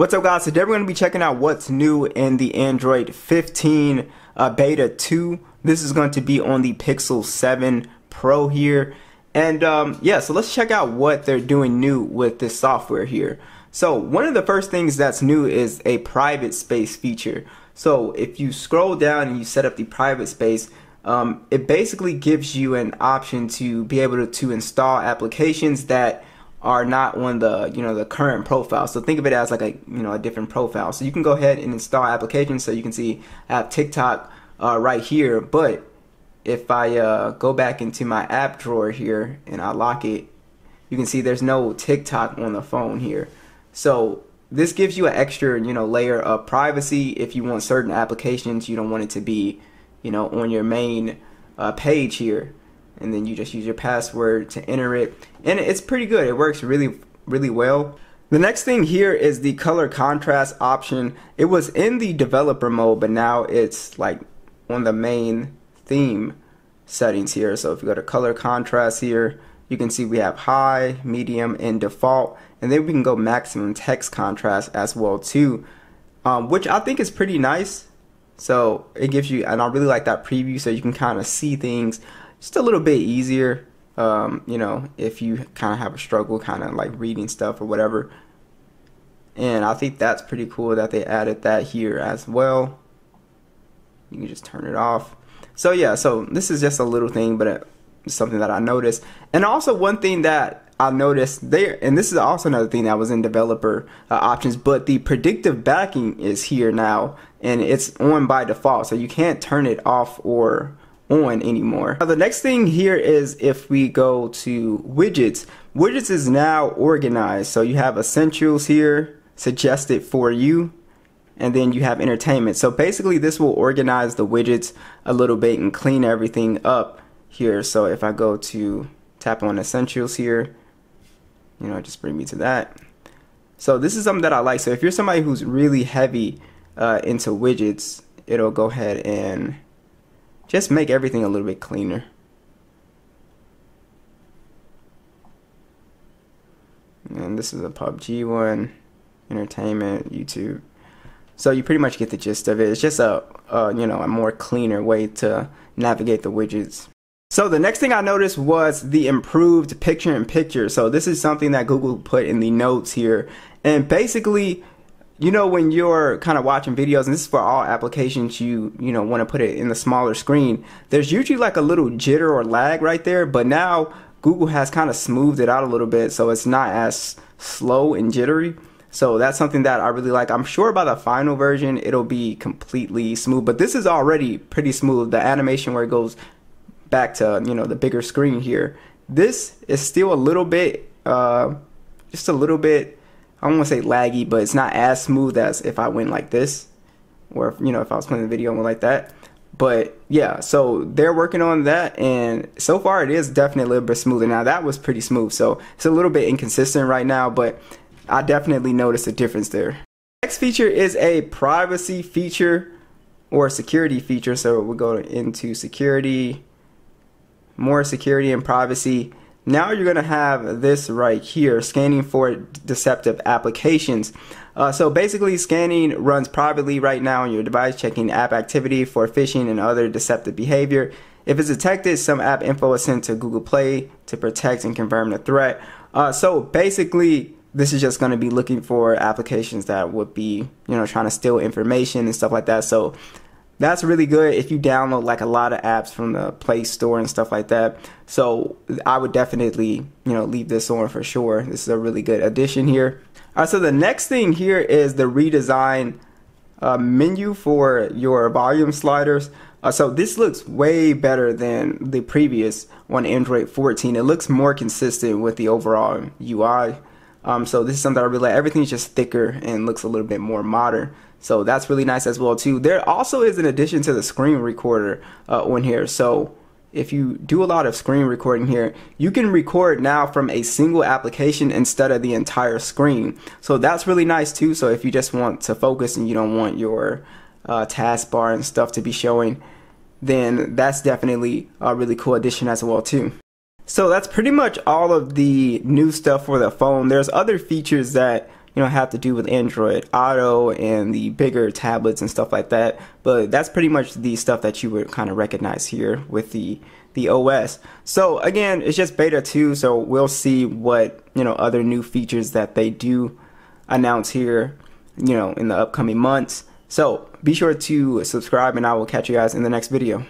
What's up guys, today we're going to be checking out what's new in the Android 15 Beta 2. This is going to be on the Pixel 7 Pro here. And yeah, so let's check out what they're doing new with this software here. So one of the first things that's new is a private space feature. So if you scroll down and you set up the private space, it basically gives you an option to be able to install applications that are not on the the current profile. So think of it as like a a different profile. So you can go ahead and install applications. So you can see I have TikTok right here, but if I go back into my app drawer here and I lock it, you can see there's no TikTok on the phone here. So this gives you an extra layer of privacy if you want certain applications. You don't want it to be on your main page here. And then you just use your password to enter it, and it's pretty good. It works really well. The next thing here is the color contrast option. It was in the developer mode, but now it's like on the main theme settings here. So if you go to color contrast here, you can see we have high, medium, and default, and then we can go maximum text contrast as well too, which I think is pretty nice. So it gives you, and I really like that preview, so you can kind of see things just a little bit easier, if you kind of have a struggle like reading stuff or whatever. And I think that's pretty cool that they added that here as well. You can just turn it off. So yeah, so this is just a little thing, but it's something that I noticed. And also one thing that I noticed there, and this is also another thing that was in developer options, but the predictive backing is here now, and it's on by default, so you can't turn it off or on anymore. Now the next thing here is if we go to widgets, widgets is now organized. So you have essentials here, suggested for you, and then you have entertainment. So basically this will organize the widgets a little bit and clean everything up here. So if I go to tap on essentials here, just bring me to that. So this is something that I like. So if you're somebody who's really heavy into widgets, it'll go ahead and just make everything a little bit cleaner. And this is a PUBG one, entertainment, YouTube. So you pretty much get the gist of it. It's just a more cleaner way to navigate the widgets. So the next thing I noticed was the improved picture-in-picture. So this is something that Google put in the notes here. And basically, when you're kind of watching videos, and this is for all applications, you want to put it in the smaller screen, there's usually like a little jitter or lag right there, but now Google has kind of smoothed it out a little bit, so it's not as slow and jittery. So that's something that I really like. I'm sure by the final version it'll be completely smooth, but this is already pretty smooth. The animation where it goes back to the bigger screen here, this is still a little bit just a little bit, I don't want to say laggy, but it's not as smooth as if I went like this, or if I was playing the video and went like that. But yeah, so they're working on that, and so far it is definitely a little bit smoother. Now that was pretty smooth, so it's a little bit inconsistent right now, but I definitely noticed a difference there. Next feature is a privacy feature or security feature. So we'll go into security, more security and privacy. Now you're going to have this right here, scanning for deceptive applications. So basically scanning runs privately right now on your device, checking app activity for phishing and other deceptive behavior. If it's detected, some app info is sent to Google Play to protect and confirm the threat. So basically this is just going to be looking for applications that would be trying to steal information and stuff like that. So that's really good if you download like a lot of apps from the Play Store and stuff like that. So I would definitely, leave this on for sure. This is a really good addition here. All right, so the next thing here is the redesign menu for your volume sliders. So this looks way better than the previous on Android 14. It looks more consistent with the overall UI. So this is something I really like. Everything's just thicker and looks a little bit more modern. So that's really nice as well too. There also is an addition to the screen recorder on here. So if you do a lot of screen recording here, you can record now from a single application instead of the entire screen. So that's really nice too. So if you just want to focus and you don't want your taskbar and stuff to be showing, then that's definitely a really cool addition as well too. So that's pretty much all of the new stuff for the phone. There's other features that have to do with Android Auto and the bigger tablets and stuff like that. But that's pretty much the stuff that you would kind of recognize here with the OS. So again, it's just beta 2, so we'll see what other new features that they do announce here in the upcoming months. So be sure to subscribe, and I will catch you guys in the next video.